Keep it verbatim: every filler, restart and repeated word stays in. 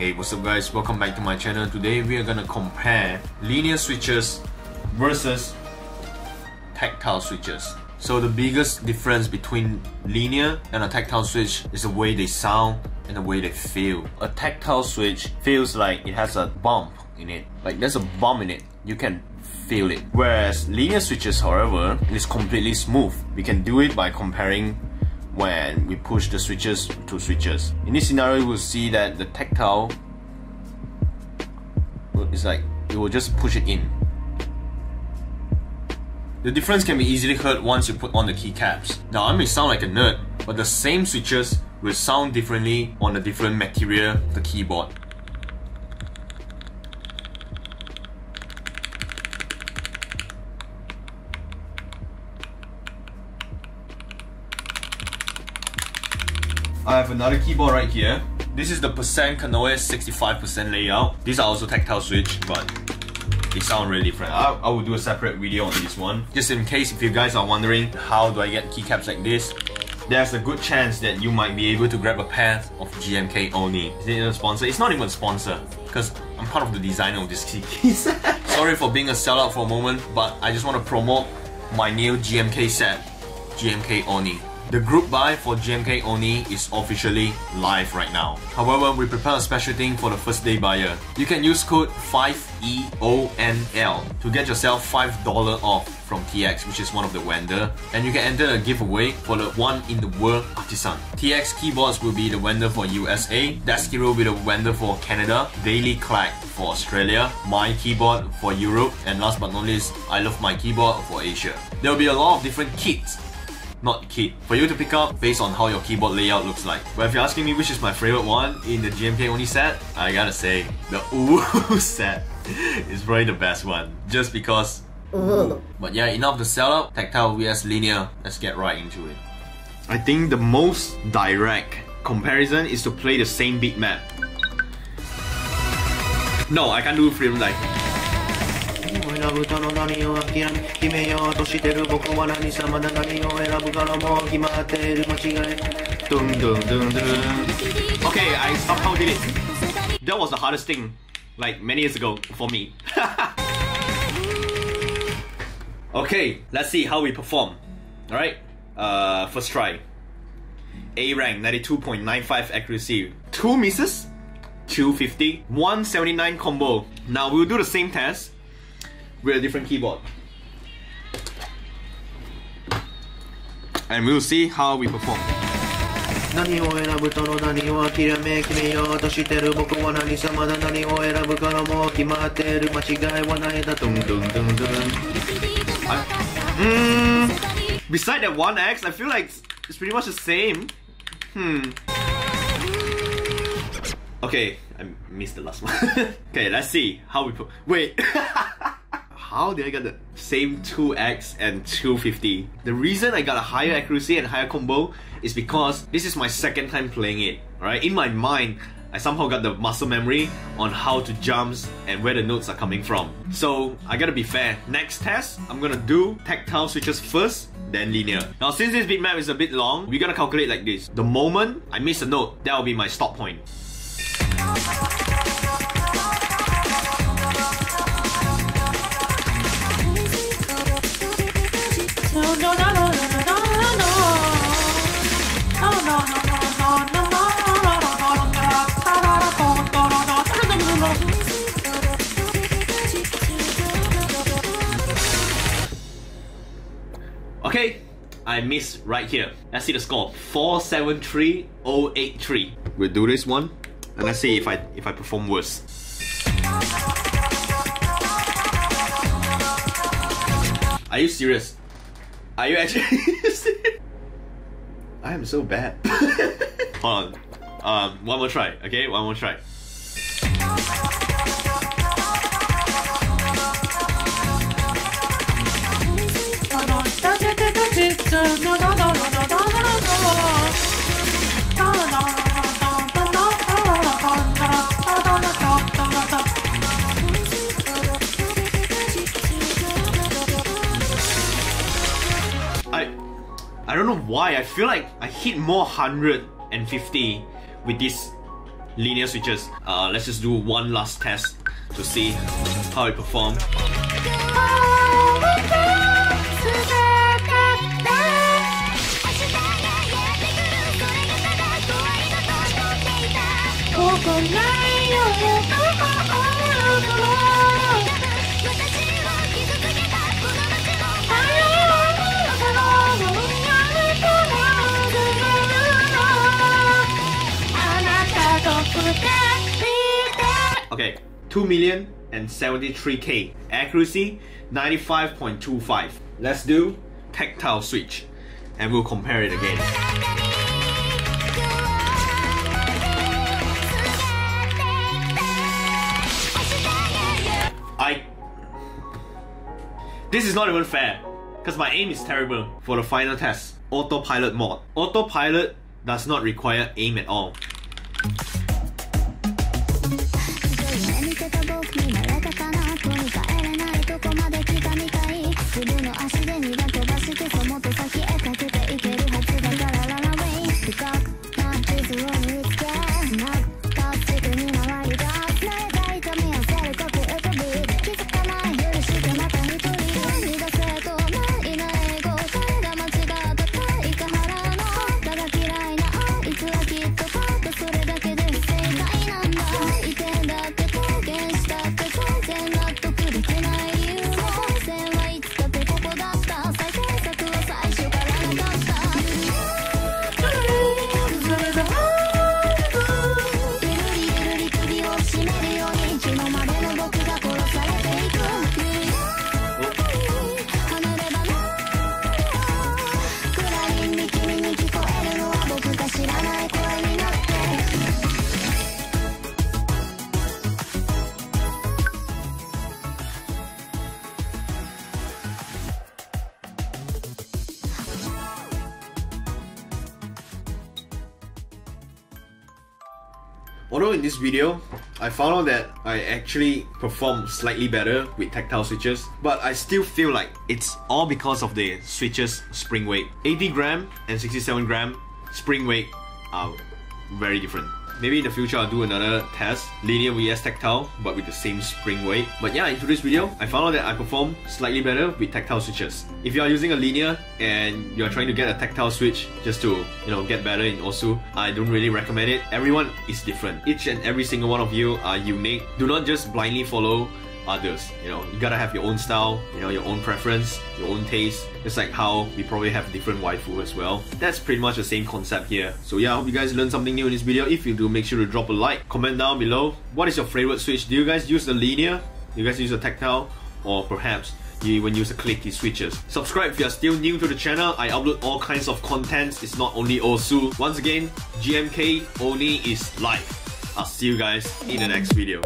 Hey, what's up guys, welcome back to my channel. Today we are gonna compare linear switches versus tactile switches. So the biggest difference between linear and a tactile switch is the way they sound and the way they feel. A tactile switch feels like it has a bump in it, like there's a bump in it, you can feel it. Whereas linear switches, however, is completely smooth. We can do it by comparing when we push the switches to switches. In this scenario, we'll see that the tactile is like, it will just push it in. The difference can be easily heard once you put on the keycaps. Now, I may sound like a nerd, but the same switches will sound differently on the different material of the keyboard. I have another keyboard right here. This is the percent Kanoe sixty-five percent layout. These are also tactile switch, but they sound really different. I, I will do a separate video on this one. Just in case if you guys are wondering how do I get keycaps like this, there's a good chance that you might be able to grab a pair of G M K Oni. Is it a sponsor? It's not even a sponsor, because I'm part of the designer of this key case. Sorry for being a sellout for a moment, but I just want to promote my new G M K set, G M K Oni. The group buy for G M K Oni is officially live right now. However, we prepare a special thing for the first day buyer. You can use code five E O N L to get yourself five dollars off from T X, which is one of the vendor, and you can enter a giveaway for the one in the world artisan. T X keyboards will be the vendor for U S A, Deskiro will be the vendor for Canada, Daily Clack for Australia, my keyboard for Europe, and last but not least, I love my keyboard for Asia. There will be a lot of different kits not kit, for you to pick up based on how your keyboard layout looks like. But if you're asking me which is my favorite one in the G M K Oni set, I gotta say, the Ooh set is probably the best one, just because Ooh. But yeah, enough the sellout, tactile versus linear, let's get right into it. I think the most direct comparison is to play the same beat map. No, I can't do freedom like Okay, I somehow did it. That was the hardest thing, like many years ago, for me. Okay, let's see how we perform. Alright, uh, first try. A rank, ninety-two point nine five accuracy. Two misses, two fifty, one seventy-nine combo. Now we'll do the same test with a different keyboard, and we'll see how we perform. I, mm, beside that one X, I feel like it's pretty much the same. Hmm. Okay, I missed the last one. Okay, let's see how we put. Wait. How did I get the same two X and two fifty? The reason I got a higher accuracy and higher combo is because this is my second time playing it, right? In my mind, I somehow got the muscle memory on how to jumps and where the notes are coming from. So I gotta be fair. Next test, I'm gonna do tactile switches first, then linear. Now since this bitmap is a bit long, we're gonna calculate like this. The moment I miss a note, that'll be my stop point. Okay, I missed right here. Let's see the score. four seven three oh eight three. We'll do this one and let's see if I if I perform worse. Are you serious? Are you actually serious? I am so bad. Hold on. Um, one more try, okay? One more try. I, I don't know why, I feel like I hit more one hundred fifty with this linear switches. Uh, let's just do one last test to see how it performed. Okay, two million and seventy-three K. Accuracy, ninety-five point two five. Let's do tactile switch and we'll compare it again. I... This is not even fair, because my aim is terrible. For the final test, autopilot mode. Autopilot does not require aim at all. Although in this video, I found out that I actually perform slightly better with tactile switches, but I still feel like it's all because of the switches spring weight. eighty gram and sixty-seven gram spring weight are very different. Maybe in the future I'll do another test, linear versus tactile, but with the same spring weight. But yeah, in today's video, I found out that I perform slightly better with tactile switches. If you are using a linear and you are trying to get a tactile switch just to, you know, get better in Osu, I don't really recommend it. Everyone is different. Each and every single one of you are unique. Do not just blindly follow others. You know, you gotta have your own style, you know, your own preference, your own taste. It's like how we probably have different waifu as well. That's pretty much the same concept here. So yeah, I hope you guys learned something new in this video. If you do, make sure to drop a like. Comment down below, what is your favorite switch? Do you guys use the linear? Do you guys use the tactile? Or perhaps you even use the clicky switches? Subscribe if you are still new to the channel. I upload all kinds of contents. It's not only Osu. Once again, G M K Oni is live. I'll see you guys in the next video.